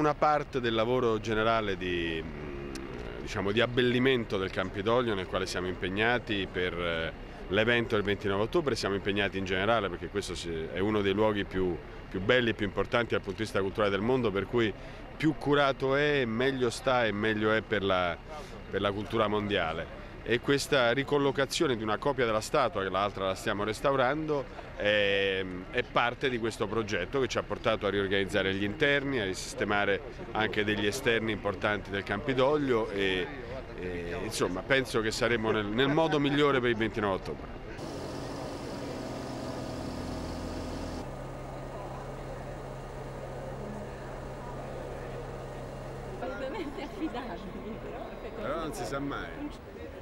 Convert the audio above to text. una parte del lavoro generale di abbellimento del Campidoglio nel quale siamo impegnati per l'evento del 29 ottobre, siamo impegnati in generale perché questo è uno dei luoghi più belli e più importanti dal punto di vista culturale del mondo, per cui più curato è, meglio sta e meglio è per la cultura mondiale. E questa ricollocazione di una copia della statua, che l'altra la stiamo restaurando, è parte di questo progetto che ci ha portato a riorganizzare gli interni, a risistemare anche degli esterni importanti del Campidoglio e insomma penso che saremo nel modo migliore per il 29 ottobre. Ovviamente affidarmi, però non si sa mai.